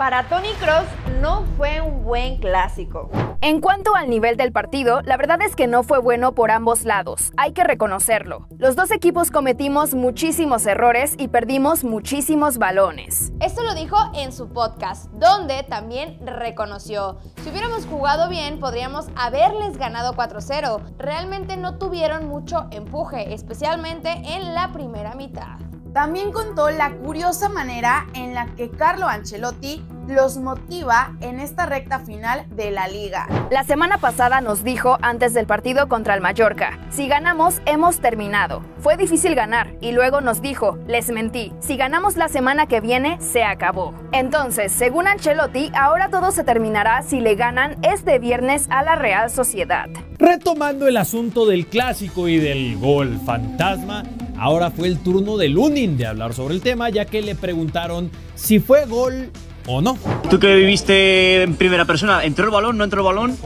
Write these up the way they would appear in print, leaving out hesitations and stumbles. Para Toni Kroos no fue un buen clásico. En cuanto al nivel del partido, la verdad es que no fue bueno por ambos lados, hay que reconocerlo. Los dos equipos cometimos muchísimos errores y perdimos muchísimos balones. Esto lo dijo en su podcast, donde también reconoció: si hubiéramos jugado bien, podríamos haberles ganado 4-0. Realmente no tuvieron mucho empuje, especialmente en la primera mitad. También contó la curiosa manera en la que Carlo Ancelotti los motiva en esta recta final de la liga. La semana pasada nos dijo antes del partido contra el Mallorca: si ganamos, hemos terminado. Fue difícil ganar, y luego nos dijo: les mentí, si ganamos la semana que viene, se acabó. Entonces, según Ancelotti, ahora todo se terminará si le ganan este viernes a la Real Sociedad. Retomando el asunto del clásico y del gol fantasma, ahora fue el turno de Lunin de hablar sobre el tema, ya que le preguntaron si fue gol o no. ¿Tú qué viviste en primera persona? ¿Entró el balón? ¿No entró el balón?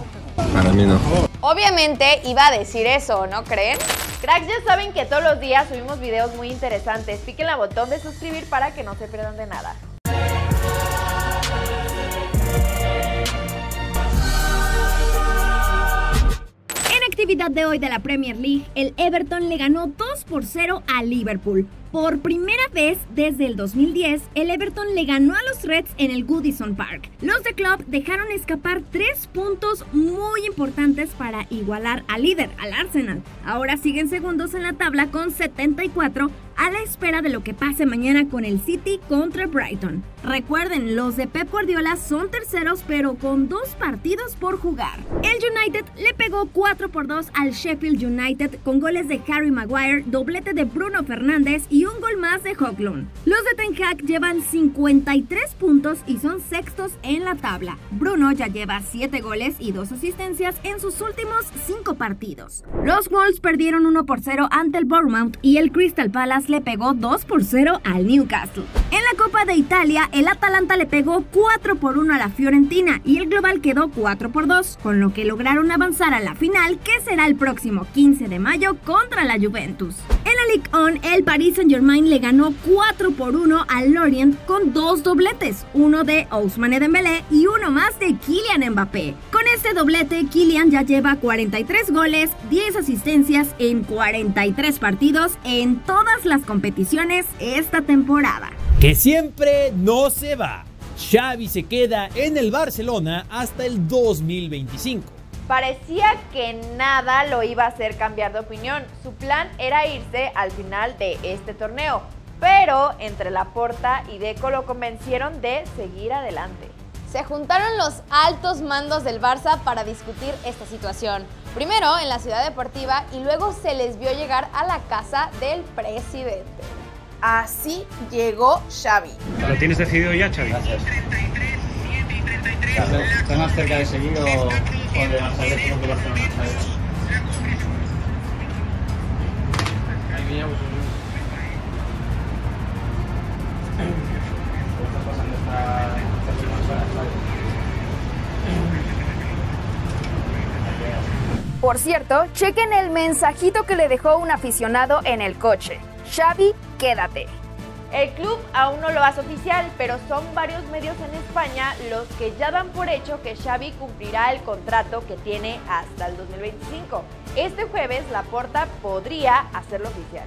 Para mí no. Obviamente iba a decir eso, ¿no creen? Cracks, ya saben que todos los días subimos videos muy interesantes. Piquen al botón de suscribir para que no se pierdan de nada. Actividad de hoy de la Premier League, el Everton le ganó 2-0 a Liverpool. Por primera vez desde el 2010, el Everton le ganó a los Reds en el Goodison Park. Los de Klopp dejaron escapar 3 puntos muy importantes para igualar al líder, al Arsenal. Ahora siguen segundos en la tabla con 74, a la espera de lo que pase mañana con el City contra Brighton. Recuerden, los de Pep Guardiola son terceros, pero con 2 partidos por jugar. El United le pegó 4-2 al Sheffield United con goles de Harry Maguire, doblete de Bruno Fernández y un gol más de Hoglund. Los de Ten Hag llevan 53 puntos y son sextos en la tabla. Bruno ya lleva 7 goles y 2 asistencias en sus últimos 5 partidos. Los Wolves perdieron 1-0 ante el Bournemouth y el Crystal Palace le pegó 2-0 al Newcastle. En la Copa de Italia, el Atalanta le pegó 4-1 a la Fiorentina y el global quedó 4-2, con lo que lograron avanzar a la final, que será el próximo 15 de mayo contra la Juventus. En la Ligue 1, el Paris Saint Germain le ganó 4-1 al Lorient con 2 dobletes, uno de Ousmane Dembélé y uno más de Kylian Mbappé. Con este doblete, Kylian ya lleva 43 goles, 10 asistencias en 43 partidos en todas las competiciones esta temporada. Que siempre no se va. Xavi se queda en el Barcelona hasta el 2025. Parecía que nada lo iba a hacer cambiar de opinión. Su plan era irse al final de este torneo, pero entre Laporta y Deco lo convencieron de seguir adelante. Se juntaron los altos mandos del Barça para discutir esta situación, primero en la ciudad deportiva y luego se les vio llegar a la casa del presidente. Así llegó Xavi. ¿Lo tienes decidido ya, Xavi? Gracias. Está más cerca de seguir o de Marcelo que Barcelona. Por cierto, chequen el mensajito que le dejó un aficionado en el coche: Xavi, quédate. El club aún no lo hace oficial, pero son varios medios en España los que ya dan por hecho que Xavi cumplirá el contrato que tiene hasta el 2025. Este jueves Laporta podría hacerlo oficial.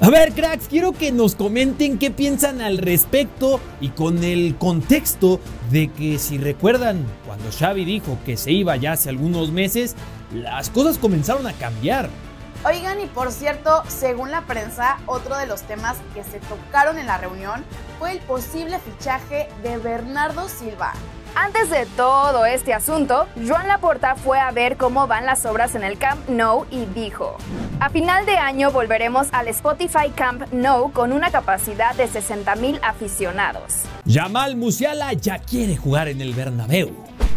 A ver, cracks, quiero que nos comenten qué piensan al respecto y con el contexto de que, si recuerdan, cuando Xavi dijo que se iba ya hace algunos meses, las cosas comenzaron a cambiar. Oigan, y por cierto, según la prensa, otro de los temas que se tocaron en la reunión fue el posible fichaje de Bernardo Silva. Antes de todo este asunto, Joan Laporta fue a ver cómo van las obras en el Camp Nou y dijo: a final de año volveremos al Spotify Camp Nou con una capacidad de 60,000 aficionados. Yamal Musiala ya quiere jugar en el Bernabéu.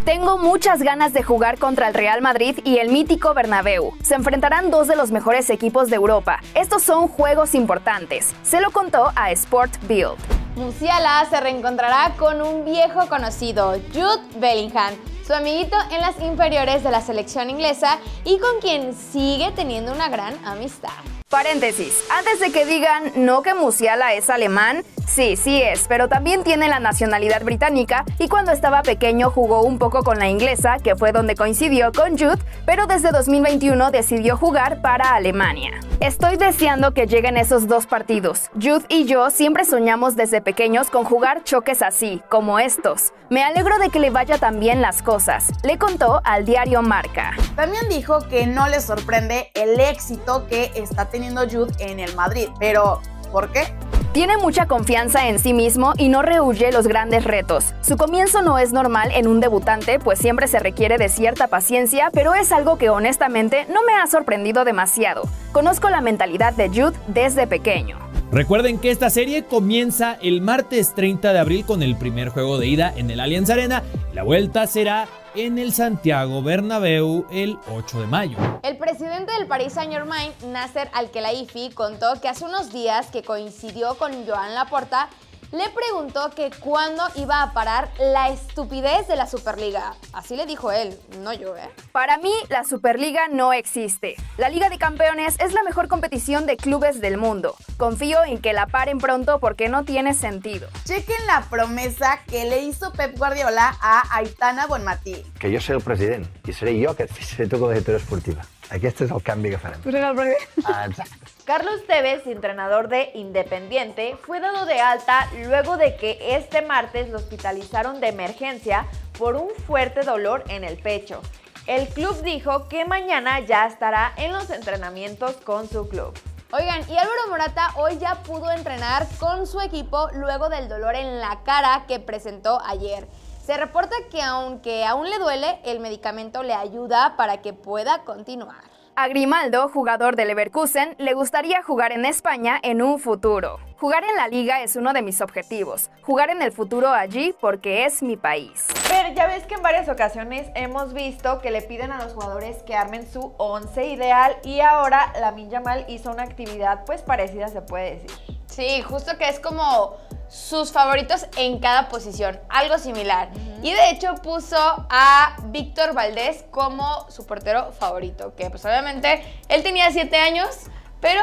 Tengo muchas ganas de jugar contra el Real Madrid y el mítico Bernabéu. Se enfrentarán 2 de los mejores equipos de Europa. Estos son juegos importantes. Se lo contó a Sport Bild. Musiala se reencontrará con un viejo conocido, Jude Bellingham, su amiguito en las inferiores de la selección inglesa y con quien sigue teniendo una gran amistad. Paréntesis, antes de que digan no que Musiala es alemán, sí, sí es, pero también tiene la nacionalidad británica y cuando estaba pequeño jugó un poco con la inglesa, que fue donde coincidió con Jude, pero desde 2021 decidió jugar para Alemania. Estoy deseando que lleguen esos dos partidos. Jude y yo siempre soñamos desde pequeños con jugar choques así, como estos. Me alegro de que le vaya tan bien las cosas, le contó al diario Marca. También dijo que no le sorprende el éxito que está teniendo Jude en el Madrid, pero ¿por qué? Tiene mucha confianza en sí mismo y no rehúye los grandes retos. Su comienzo no es normal en un debutante, pues siempre se requiere de cierta paciencia, pero es algo que honestamente no me ha sorprendido demasiado. Conozco la mentalidad de Jude desde pequeño. Recuerden que esta serie comienza el martes 30 de abril con el primer juego de ida en el Allianz Arena. La vuelta será en el Santiago Bernabéu el 8 de mayo. El presidente del Paris Saint Germain, Nasser Al-Khelaifi, contó que hace unos días que coincidió con Joan Laporta, le preguntó que cuándo iba a parar la estupidez de la Superliga. Así le dijo él, no yo, ¿eh? Para mí, la Superliga no existe. La Liga de Campeones es la mejor competición de clubes del mundo. Confío en que la paren pronto porque no tiene sentido. Chequen la promesa que le hizo Pep Guardiola a Aitana Bonmatí. Que yo soy el presidente y seré yo que se toque de directora esportiva. Aquí este es el cambio que faremos. Exacto. Carlos Tevez, entrenador de Independiente, fue dado de alta luego de que este martes lo hospitalizaron de emergencia por un fuerte dolor en el pecho. El club dijo que mañana ya estará en los entrenamientos con su club. Oigan, y Álvaro Morata hoy ya pudo entrenar con su equipo luego del dolor en la cara que presentó ayer. Se reporta que aunque aún le duele, el medicamento le ayuda para que pueda continuar. A Grimaldo, jugador del Leverkusen, le gustaría jugar en España en un futuro. Jugar en la liga es uno de mis objetivos, jugar en el futuro allí porque es mi país. Pero ya ves que en varias ocasiones hemos visto que le piden a los jugadores que armen su 11 ideal y ahora Lamine Yamal hizo una actividad pues parecida, se puede decir. Sí, justo que es como sus favoritos en cada posición, algo similar. Y de hecho puso a Víctor Valdés como su portero favorito, que pues obviamente él tenía 7 años, pero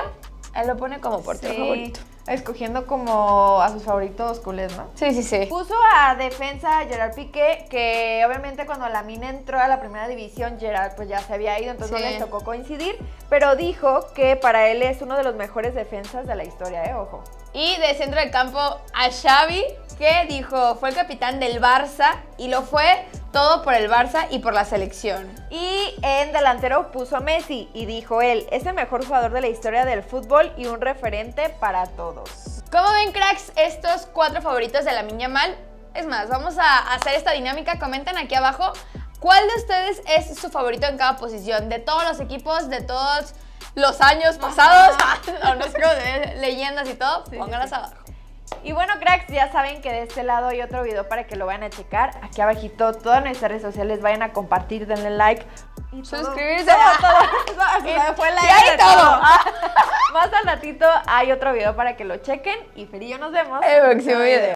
él lo pone como portero favorito. Escogiendo como a sus favoritos culés, ¿no? Sí, sí, sí. Puso a defensa Gerard Piqué, que obviamente cuando Lamine entró a la primera división, Gerard pues ya se había ido, entonces no les tocó coincidir, pero dijo que para él es uno de los mejores defensas de la historia, ojo. Y de centro del campo a Xavi, que dijo, fue el capitán del Barça y lo fue todo por el Barça y por la selección. Y en delantero puso a Messi y dijo él, es el mejor jugador de la historia del fútbol y un referente para todos. ¿Cómo ven, cracks, estos 4 favoritos de Lamine Yamal? Es más, vamos a hacer esta dinámica, comenten aquí abajo cuál de ustedes es su favorito en cada posición, de todos los equipos, de todos los años pasados, no sé cómo de leyendas y todo, pónganlas abajo. Y bueno, cracks, ya saben que de este lado hay otro video para que lo vayan a checar. Aquí abajito todas nuestras redes sociales, vayan a compartir, denle like. Y suscribirse. Todo. Más al ratito hay otro video para que lo chequen. Y Fer y yo nos vemos en el próximo video.